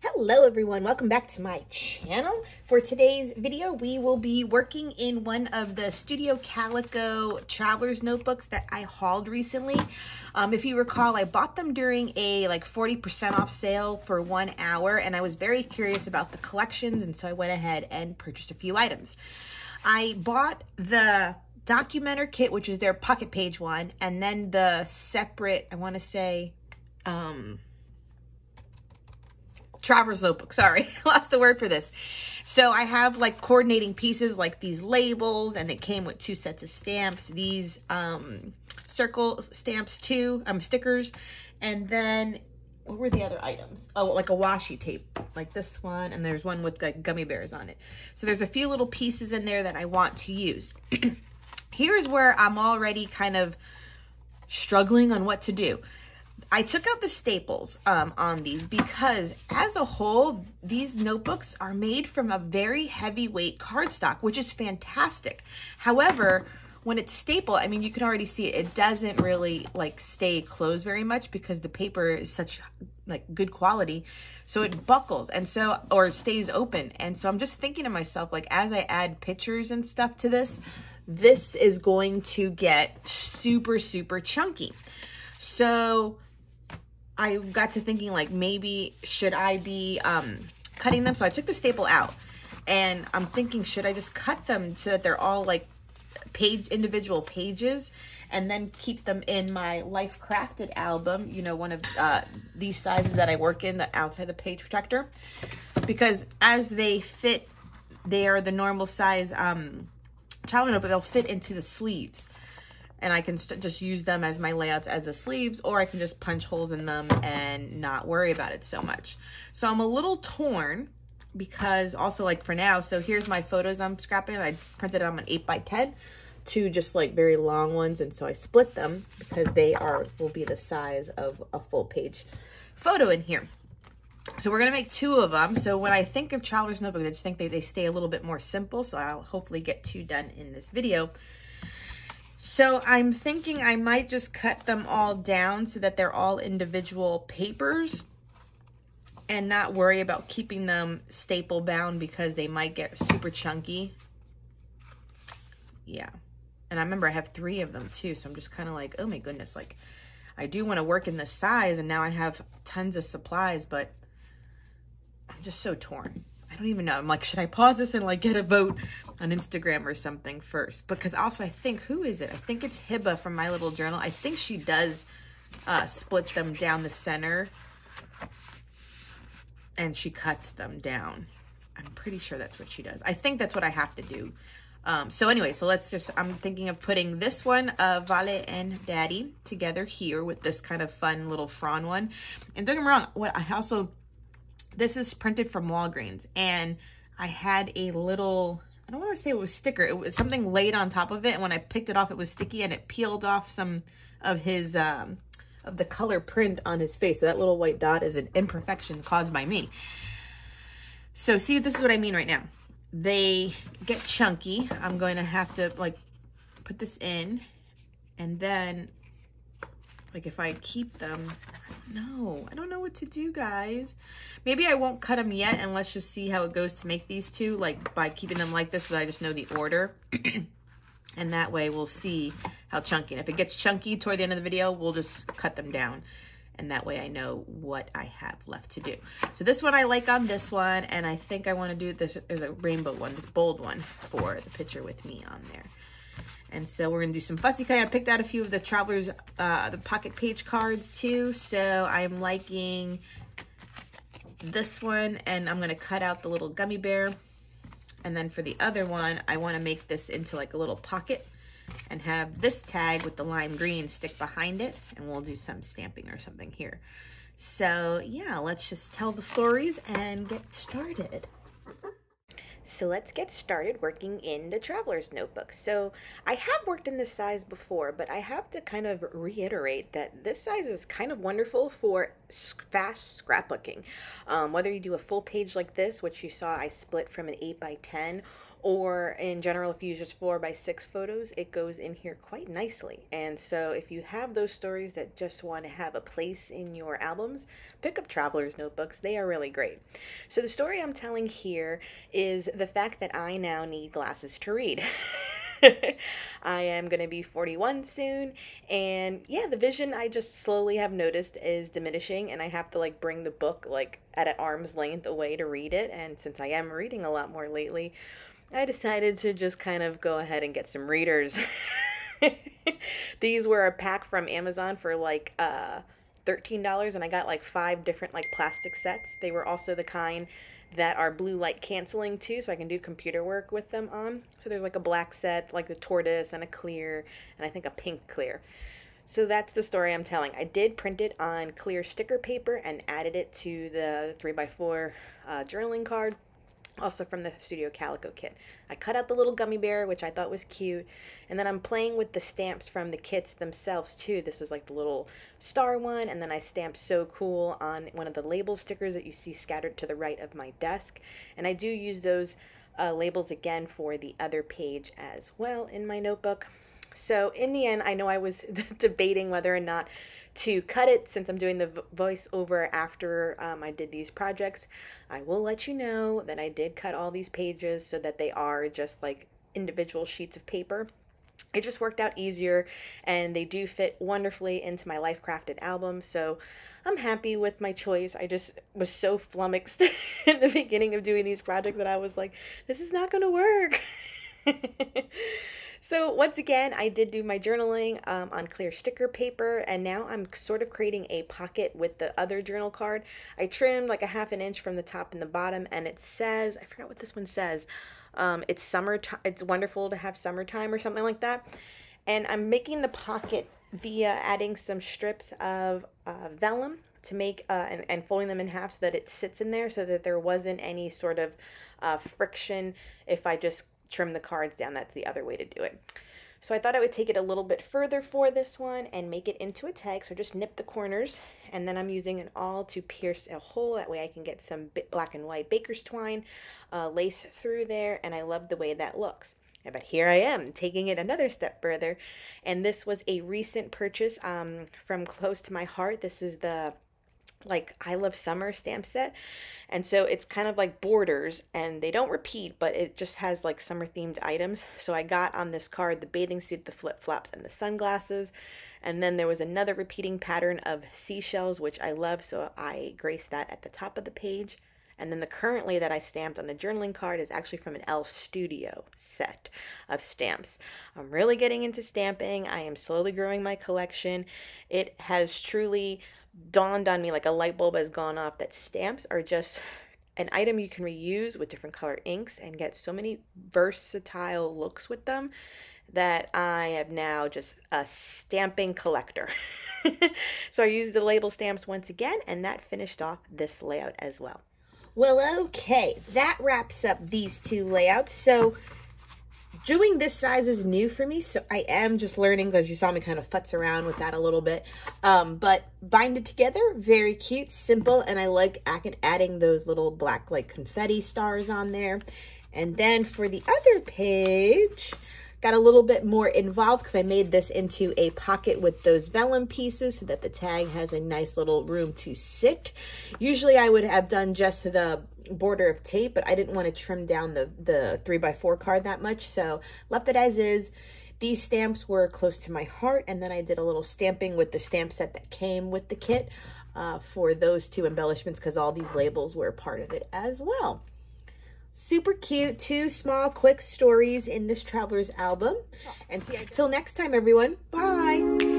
Hello everyone, welcome back to my channel. For today's video, we will be working in one of the Studio Calico Traveler's Notebooks that I hauled recently. If you recall, I bought them during a like 40% off sale for 1 hour, and I was very curious about the collections, and so I went ahead and purchased a few items. I bought the Documenter Kit, which is their pocket page one, and then the separate, I want to say, Traveler's Notebook, sorry, lost the word for this. So I have like coordinating pieces like these labels, and it came with two sets of stamps, these circle stamps too, stickers, and then what were the other items? Oh, like a washi tape, like this one, and there's one with like gummy bears on it. So there's a few little pieces in there that I want to use. Here's where I'm already kind of struggling on what to do. I took out the staples on these because as a whole, these notebooks are made from a very heavyweight cardstock, which is fantastic. However, when it's stapled, I mean, you can already see it doesn't really like stay closed very much because the paper is such like good quality. So it buckles and so, or stays open. And so I'm just thinking to myself, like as I add pictures and stuff to this, this is going to get super, super chunky. So I got to thinking like maybe should I be cutting them? So I took the staple out and I'm thinking, should I just cut them so that they're all like individual pages and then keep them in my Life Crafted album, you know, one of these sizes that I work in, the outside the page protector, because as they fit, they are the normal size child note, but they'll fit into the sleeves. And I can just use them as my layouts as the sleeves, or I can just punch holes in them and not worry about it so much. So I'm a little torn because also like for now, so here's my photos I'm scrapping. I printed them on 8x10, two just like very long ones. And so I split them because they will be the size of a full page photo in here. So we're gonna make two of them. So when I think of Traveler's Notebook, I just think they stay a little bit more simple. So I'll hopefully get two done in this video. So I'm thinking I might just cut them all down so that they're all individual papers and not worry about keeping them staple bound because they might get super chunky. Yeah. And I remember I have three of them too. So I'm just kind of like, oh my goodness, like I do want to work in this size and now I have tons of supplies, but I'm just so torn. I don't even know. I'm like, should I pause this and like get a vote on Instagram or something first? Because also I think, who is it? I think it's Hiba from My Little Journal. I think she does split them down the center and she cuts them down. I'm pretty sure that's what she does. I think that's what I have to do. So anyway, so let's just, I'm thinking of putting this one, Vale and Daddy together here with this kind of fun little Fran one. And don't get me wrong, what I also, this is printed from Walgreens, and I had a little, I don't want to say it was sticker. It was something laid on top of it, and when I picked it off, it was sticky, and it peeled off some of his, of the color print on his face. So that little white dot is an imperfection caused by me. So see, this is what I mean right now. They get chunky. I'm going to have to like put this in, and then like if I keep them, I don't know what to do, guys. Maybe I won't cut them yet, and let's just see how it goes to make these two, like by keeping them like this, so I just know the order. And that way we'll see how chunky. And if it gets chunky toward the end of the video, we'll just cut them down. And that way I know what I have left to do. So this one I like on this one, and I think I want to do this. There's a rainbow one, this bold one for the picture with me on there. And so we're going to do some fussy cutting. I picked out a few of the Traveler's, the pocket page cards too. So I'm liking this one, and I'm going to cut out the little gummy bear. And then for the other one, I want to make this into like a little pocket and have this tag with the lime green stick behind it. And we'll do some stamping or something here. So yeah, let's just tell the stories and get started. So let's get started working in the Traveler's Notebook. So I have worked in this size before, but I have to kind of reiterate that this size is kind of wonderful for fast scrapbooking. Whether you do a full page like this, which you saw I split from an 8x10, or in general, if you use just 4 by 6 photos, it goes in here quite nicely. And so if you have those stories that just want to have a place in your albums, pick up Traveler's Notebooks. They are really great. So the story I'm telling here is the fact that I now need glasses to read. I am going to be 41 soon, and yeah, the vision I just slowly have noticed is diminishing, and I have to like bring the book like at an arm's length away to read it. And since I am reading a lot more lately, I decided to just kind of go ahead and get some readers. These were a pack from Amazon for like $13, and I got like 5 different like plastic sets. They were also the kind that are blue light canceling too, so I can do computer work with them on. So there's like a black set, like the tortoise, and a clear, and I think a pink clear. So that's the story I'm telling. I did print it on clear sticker paper and added it to the 3x4 journaling card, also from the Studio Calico kit. I cut out the little gummy bear, which I thought was cute, and then I'm playing with the stamps from the kits themselves too. This is like the little star one, and then I stamped "so cool" on one of the label stickers that you see scattered to the right of my desk, and I do use those labels again for the other page as well in my notebook. So in the end, I know I was debating whether or not to cut it, since I'm doing the voiceover after I did these projects. I will let you know that I did cut all these pages so that they are just like individual sheets of paper. It just worked out easier, and they do fit wonderfully into my Life Crafted album, so I'm happy with my choice. I just was so flummoxed in the beginning of doing these projects that I was like, this is not going to work. So once again, I did do my journaling on clear sticker paper, and now I'm sort of creating a pocket with the other journal card. I trimmed like a ½ inch from the top and the bottom, and it says, I forgot what this one says, it's summertime, it's wonderful to have summertime or something like that. And I'm making the pocket via adding some strips of vellum to make and folding them in half so that it sits in there, so that there wasn't any sort of friction if I just trim the cards down. That's the other way to do it. So I thought I would take it a little bit further for this one and make it into a tag. So just nip the corners, and then I'm using an awl to pierce a hole. That way I can get some black and white baker's twine lace through there, and I love the way that looks. But here I am taking it another step further, and this was a recent purchase from Close to My Heart. This is the like I Love Summer stamp set, and so it's kind of like borders, and they don't repeat, but it just has like summer themed items. So I got on this card the bathing suit, the flip-flops, and the sunglasses, and then there was another repeating pattern of seashells, which I love, so I graced that at the top of the page. And then the currently that I stamped on the journaling card is actually from an L Studio set of stamps. I'm really getting into stamping. I am slowly growing my collection. It has truly dawned on me, like a light bulb has gone off, that stamps are just an item you can reuse with different color inks and get so many versatile looks with them, that I am now just a stamping collector. So I used the label stamps once again, and that finished off this layout as well. Well, okay, that wraps up these 2 layouts. So doing this size is new for me, so I am just learning, because you saw me kind of futz around with that a little bit. But binded together, very cute, simple, and I like adding those little black like confetti stars on there. And then for the other page, got a little bit more involved, because I made this into a pocket with those vellum pieces so that the tag has a nice little room to sit. Usually I would have done just the border of tape, but I didn't want to trim down the 3x4 card that much, so left it as is. These stamps were Close to My Heart, and then I did a little stamping with the stamp set that came with the kit for those 2 embellishments, because all these labels were part of it as well. Super cute, 2 small, quick stories in this Traveler's album. And till next time, everyone. Bye.